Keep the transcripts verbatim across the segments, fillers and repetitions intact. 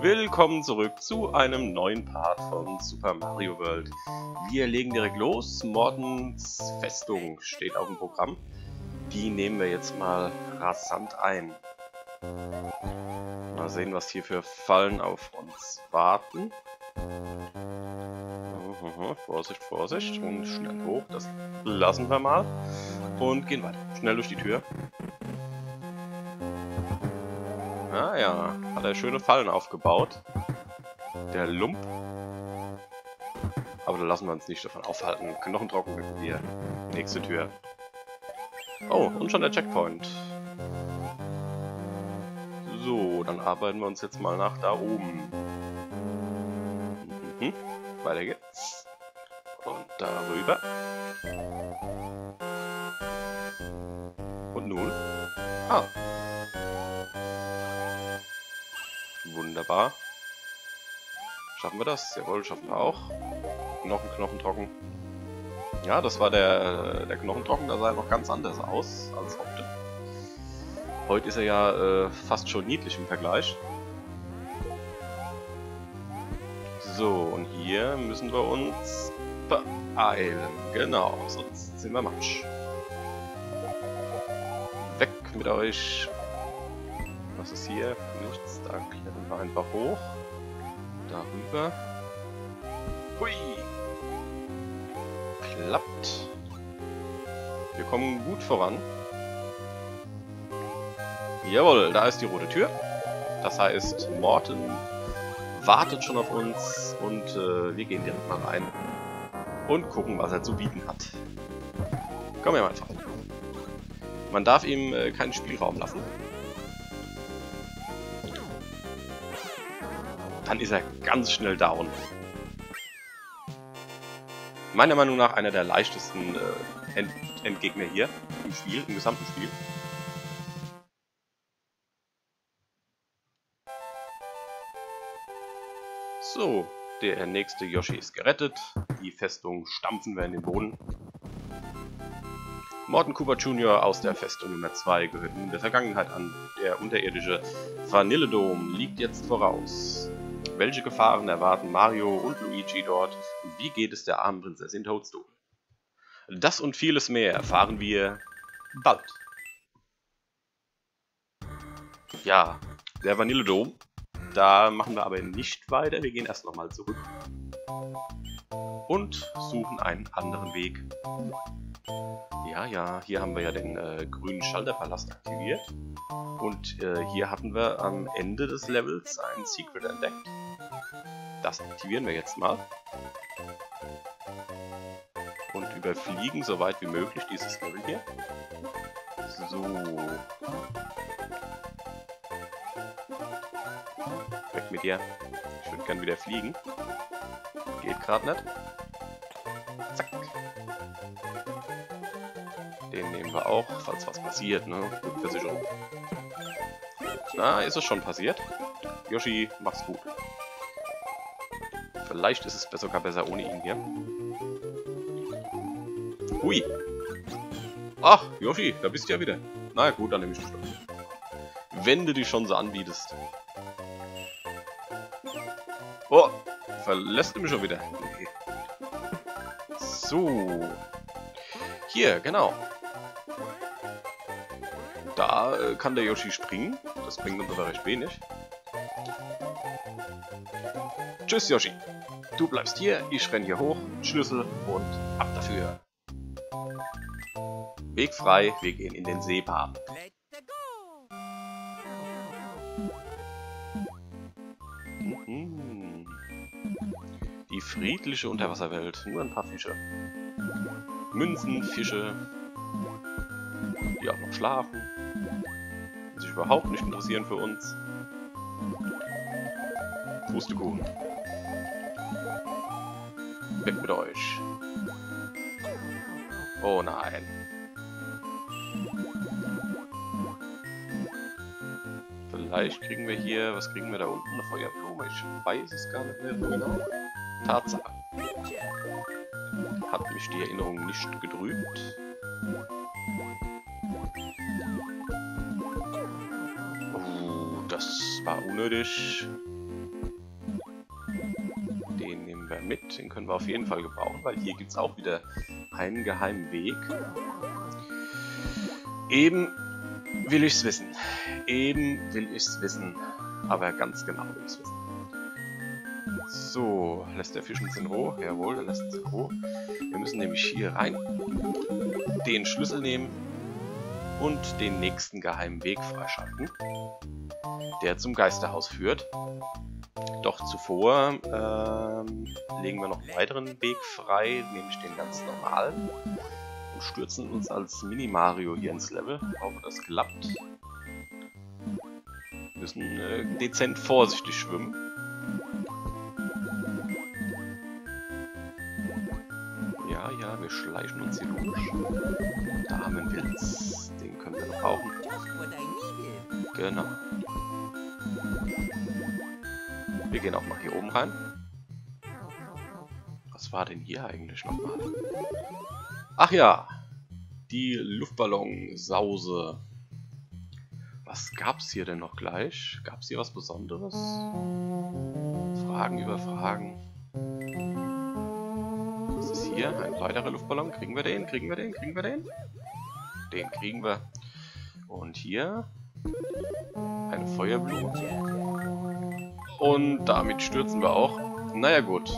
Willkommen zurück zu einem neuen Part von Super Mario World. Wir legen direkt los. Mortons Festung steht auf dem Programm. Die nehmen wir jetzt mal rasant ein. Mal sehen, was hier für Fallen auf uns warten. Vorsicht, Vorsicht und schnell hoch. Das lassen wir mal. Und gehen weiter. Schnell durch die Tür. Ah ja, hat er schöne Fallen aufgebaut. Der Lump. Aber da lassen wir uns nicht davon aufhalten. Knochentrocken mit mir. Nächste Tür. Oh, und schon der Checkpoint. So, dann arbeiten wir uns jetzt mal nach da oben. Mhm, weiter geht's. Und darüber. Und nun. Ah. Wunderbar. Schaffen wir das? Jawohl, schaffen wir auch. Knochen, Knochen trocken. Ja, das war der, der Knochen trocken, da sah er noch ganz anders aus als heute. Heute ist er ja äh, fast schon niedlich im Vergleich. So, und hier müssen wir uns beeilen. Genau, sonst sind wir matsch. Weg mit euch. Was ist hier? Nichts, da klettern wir einfach hoch. Darüber. Hui! Klappt. Wir kommen gut voran. Jawohl, da ist die rote Tür. Das heißt, Morton wartet schon auf uns und äh, wir gehen direkt mal rein und gucken, was er zu bieten hat. Komm her, mein Freund. Man darf ihm äh, keinen Spielraum lassen. Dann ist er ganz schnell down. Meiner Meinung nach einer der leichtesten äh, End Endgegner hier im Spiel, im gesamten Spiel. So, der nächste Yoshi ist gerettet. Die Festung stampfen wir in den Boden. Morton Koopa Junior aus der Festung Nummer zwei gehört in der Vergangenheit an. Der unterirdische Vanilla Dome liegt jetzt voraus. Welche Gefahren erwarten Mario und Luigi dort? Wie geht es der armen Prinzessin Toadstool? Das und vieles mehr erfahren wir bald. Ja, der Vanilla Dome. Da machen wir aber nicht weiter. Wir gehen erst nochmal zurück. Und suchen einen anderen Weg. Ja, ja, hier haben wir ja den äh, grünen Schalterpalast aktiviert. Und äh, hier hatten wir am Ende des Levels ein Secret entdeckt. Das aktivieren wir jetzt mal. Und überfliegen so weit wie möglich dieses Level hier. So. Weg mit dir. Ich würde gern wieder fliegen. Geht gerade nicht. Zack. Den nehmen wir auch, falls was passiert, ne? Versicherung. Na, ist es schon passiert? Yoshi, mach's gut. Vielleicht ist es besser, sogar besser ohne ihn hier. Hui! Ach, Yoshi, da bist du ja wieder. Na gut, dann nehme ich den Stock. Wenn du dich schon so anbietest. Oh, verlässt du mich schon wieder. Okay. So. Hier, genau. Da äh, kann der Yoshi springen. Das bringt uns aber recht wenig. Tschüss, Yoshi. Du bleibst hier, ich renn hier hoch. Schlüssel und ab dafür. Weg frei, wir gehen in den Seepark. Mhm. Die friedliche Unterwasserwelt. Nur ein paar Fische. Münzen, Fische, die auch noch schlafen, die sich überhaupt nicht interessieren für uns. Pustekuchen. Weg mit euch. Oh nein. Vielleicht kriegen wir hier, was kriegen wir da unten? Eine Feuerblume, ich weiß es gar nicht mehr so genau. Tatsache. Hat mich die Erinnerung nicht getrübt. Oh, das Das war unnötig. Den nehmen wir mit. Den können wir auf jeden Fall gebrauchen, weil hier gibt es auch wieder einen geheimen Weg. Eben will ich's wissen. Eben will ich's wissen. Aber ganz genau will ich's wissen. So, lässt der Fisch uns in Ruhe? Jawohl, der lässt uns in Ruhe. Wir müssen nämlich hier rein, den Schlüssel nehmen und den nächsten geheimen Weg freischalten, der zum Geisterhaus führt. Doch zuvor ähm, legen wir noch einen weiteren Weg frei, nämlich den ganz normalen, und stürzen uns als Mini-Mario hier ins Level. Ich hoffe, das klappt. Wir müssen äh, dezent vorsichtig schwimmen. Ja, ja, wir schleichen uns hier durch. Da haben wir einen Pilz. Den können wir noch brauchen. Genau. Wir gehen auch mal hier oben rein. Was war denn hier eigentlich nochmal? Ach ja, die Luftballonsause. Was gab's hier denn noch gleich? Gab's hier was Besonderes? Fragen über Fragen. Was ist hier? Ein weiterer Luftballon. Kriegen wir den? Kriegen wir den? Kriegen wir den? Den kriegen wir. Und hier eine Feuerblume. Und damit stürzen wir auch. Naja gut.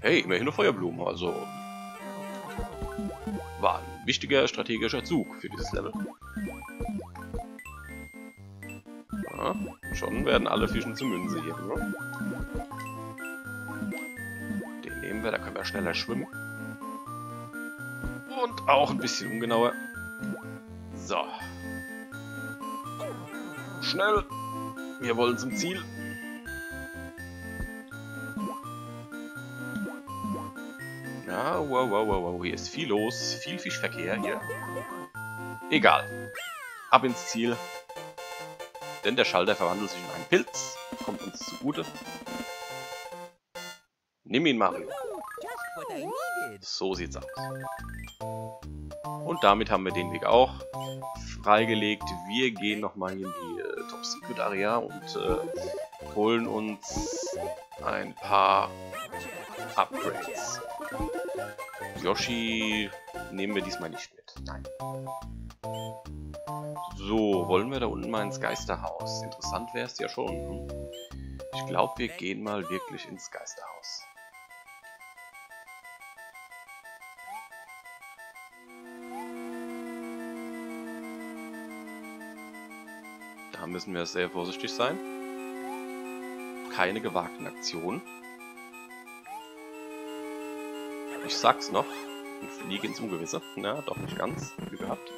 Hey, immerhin eine Feuerblume. Also war ein wichtiger strategischer Zug für dieses Level. Ja, schon werden alle Fischen zu Münze hier. Ne? Da können wir schneller schwimmen. Und auch ein bisschen ungenauer. So. Schnell. Wir wollen zum Ziel. Ja, wow, wow, wow, wow. Hier ist viel los. Viel Fischverkehr hier. Egal. Ab ins Ziel. Denn der Schalter verwandelt sich in einen Pilz. Kommt uns zugute. Nimm ihn, Mario. So sieht's aus. Und damit haben wir den Weg auch freigelegt. Wir gehen nochmal in die äh, Top Secret Area und äh, holen uns ein paar Upgrades. Yoshi nehmen wir diesmal nicht mit. Nein. So, wollen wir da unten mal ins Geisterhaus? Interessant wäre es ja schon. Ich glaube, wir gehen mal wirklich ins Geisterhaus. Da müssen wir sehr vorsichtig sein. Keine gewagten Aktionen. Ich sag's noch. Ich fliege ins Ungewisse. Na, doch nicht ganz. Wie gehabt.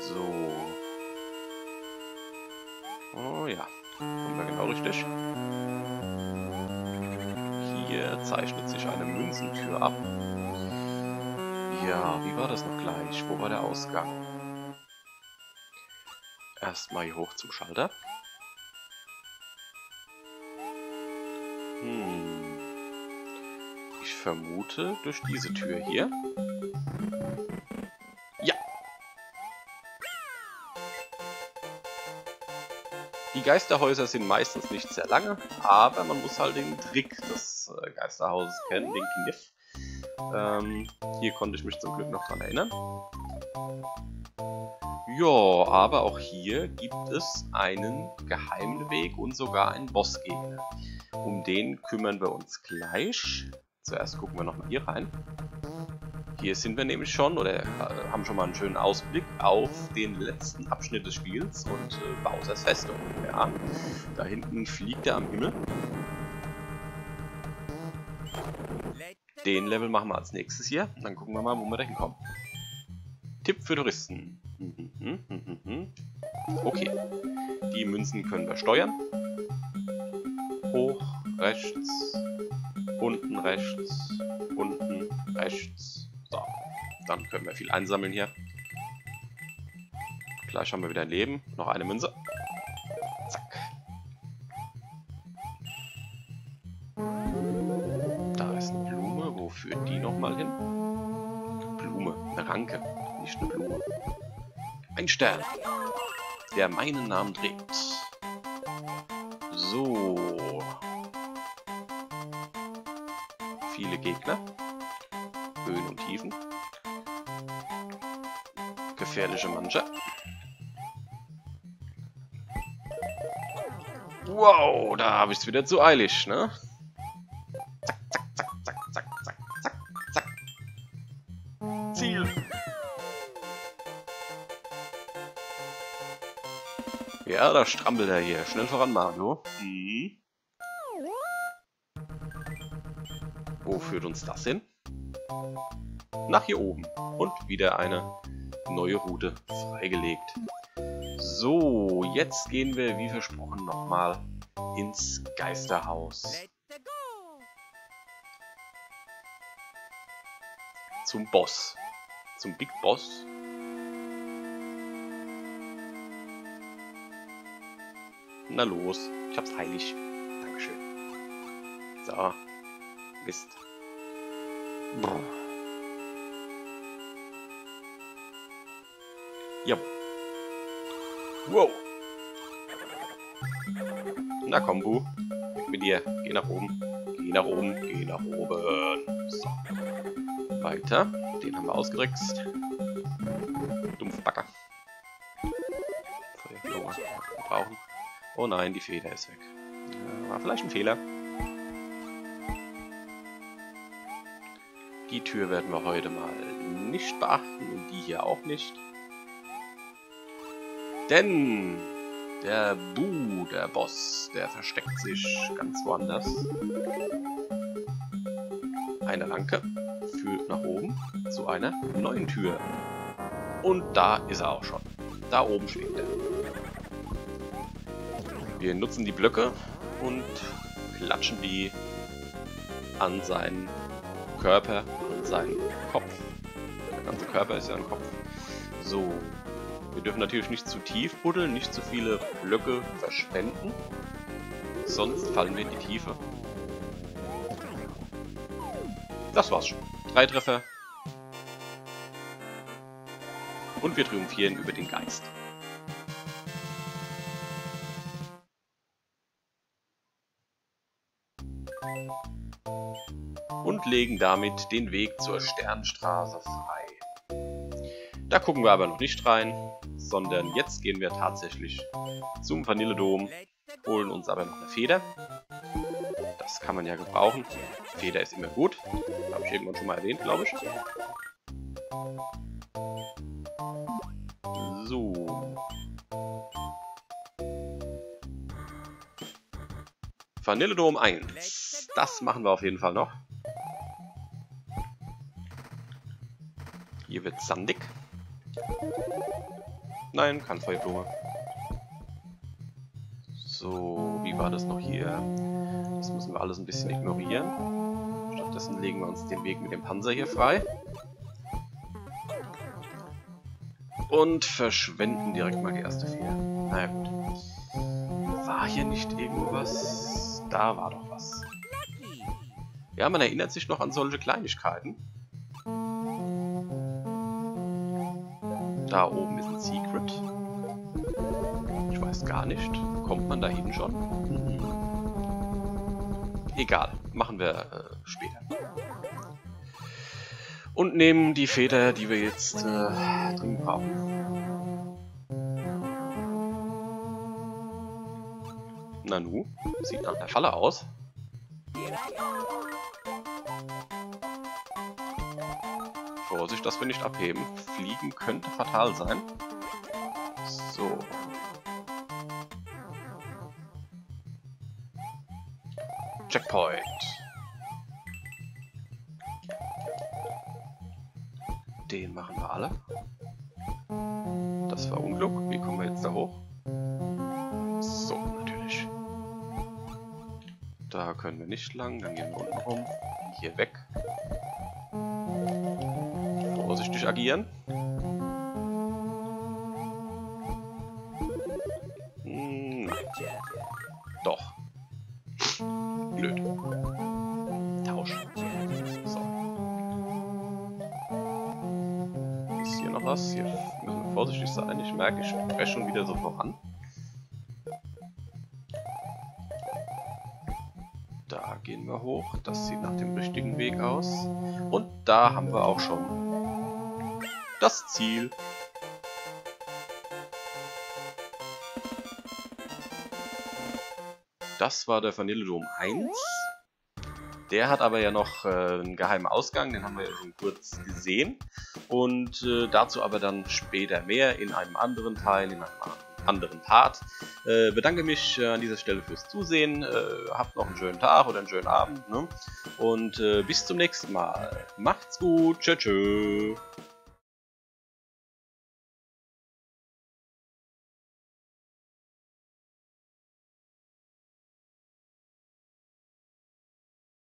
So. Oh ja. Kommen wir genau richtig. Hier zeichnet sich eine Münzentür ab. Ja, wie war das noch gleich? Wo war der Ausgang? Erstmal hier hoch zum Schalter. Hm. Ich vermute durch diese Tür hier. Ja. Die Geisterhäuser sind meistens nicht sehr lange, aber man muss halt den Trick des Geisterhauses kennen, den Kniff. Ähm, hier konnte ich mich zum Glück noch dran erinnern. Ja, aber auch hier gibt es einen geheimen Weg und sogar einen Bossgegner. Um den kümmern wir uns gleich. Zuerst gucken wir nochmal hier rein. Hier sind wir nämlich schon, oder haben schon mal einen schönen Ausblick auf den letzten Abschnitt des Spiels und äh, Bowsers Festung. Ja, da hinten fliegt er am Himmel. Den Level machen wir als nächstes hier. Dann gucken wir mal, wo wir da hinkommen. Tipp für Touristen. Okay. Die Münzen können wir steuern. Hoch, rechts, unten, rechts, unten, rechts. So, dann können wir viel einsammeln hier. Gleich haben wir wieder ein Leben. Noch eine Münze. Zack. Da ist eine Blume. Wo führt die nochmal hin? Blume. Eine Ranke. Nicht eine Blume. Ein Stern, der meinen Namen trägt. So. Viele Gegner. Höhen und Tiefen. Gefährliche Mannschaft. Wow, da habe ich es wieder zu eilig, ne? Zack, zack, zack, zack, zack, zack, zack, zack. Ziel. Ja, da strampelt er hier. Schnell voran, Mario. Mhm. Wo führt uns das hin? Nach hier oben. Und wieder eine neue Route freigelegt. So, jetzt gehen wir, wie versprochen, nochmal ins Geisterhaus. Zum Boss. Zum Big Boss. Na los, ich hab's heilig. Dankeschön. So, Mist. Brr. Ja. Wow. Na komm, Boo. Mit dir. Geh nach oben. Geh nach oben. Geh nach oben. So. Weiter. Den haben wir ausgerixt. Dumpfbacker. Feuerflower. Brauchen. Oh nein, die Feder ist weg. Ja, war vielleicht ein Fehler. Die Tür werden wir heute mal nicht beachten und die hier auch nicht. Denn der Boo, der Boss, der versteckt sich ganz woanders. Eine Ranke führt nach oben zu einer neuen Tür. Und da ist er auch schon. Da oben schwebt er. Wir nutzen die Blöcke und klatschen die an seinen Körper, an seinen Kopf. Der ganze Körper ist ja ein Kopf. So, wir dürfen natürlich nicht zu tief buddeln, nicht zu viele Blöcke verschwenden, sonst fallen wir in die Tiefe. Das war's schon. Drei Treffer. Und wir triumphieren über den Geist. Und legen damit den Weg zur Sternstraße frei. Da gucken wir aber noch nicht rein, sondern jetzt gehen wir tatsächlich zum Vanilla Dome, holen uns aber noch eine Feder. Das kann man ja gebrauchen. Feder ist immer gut. Habe ich irgendwann schon mal erwähnt, glaube ich. So. Vanilla Dome eins. Das machen wir auf jeden Fall noch. Hier wird sandig. Nein, kein Feuerblume. So, wie war das noch hier? Das müssen wir alles ein bisschen ignorieren. Stattdessen legen wir uns den Weg mit dem Panzer hier frei. Und verschwenden direkt mal die erste Feder. Na gut. War hier nicht irgendwas? Da war doch was. Ja, man erinnert sich noch an solche Kleinigkeiten. Da oben ist ein Secret. Ich weiß gar nicht. Kommt man da hin schon? Mhm. Egal. Machen wir äh, später. Und nehmen die Feder, die wir jetzt äh, dringend brauchen. Nanu. Sieht nach der Falle aus. Vorsicht, dass wir nicht abheben. Fliegen könnte fatal sein. So. Checkpoint. Den machen wir alle. Das war Unglück. Wie kommen wir jetzt da hoch? So, natürlich. Da können wir nicht lang. Dann gehen wir unten rum. Hier weg. Vorsichtig agieren. Hm, doch. Blöd. Tausch. So. Ist hier noch was? Hier müssen wir vorsichtig sein. Ich merke, ich spreche schon wieder so voran. wir hoch. Das sieht nach dem richtigen Weg aus. Und da haben wir auch schon das Ziel. Das war der Vanilla Dome eins. Der hat aber ja noch äh, einen geheimen Ausgang, den haben wir ja schon kurz gesehen. Und äh, dazu aber dann später mehr in einem anderen Teil, in einem anderen Part. Äh, bedanke mich äh, an dieser Stelle fürs Zusehen. Äh, habt noch einen schönen Tag oder einen schönen Abend. Ne? Und äh, bis zum nächsten Mal. Macht's gut. Tschö, tschö.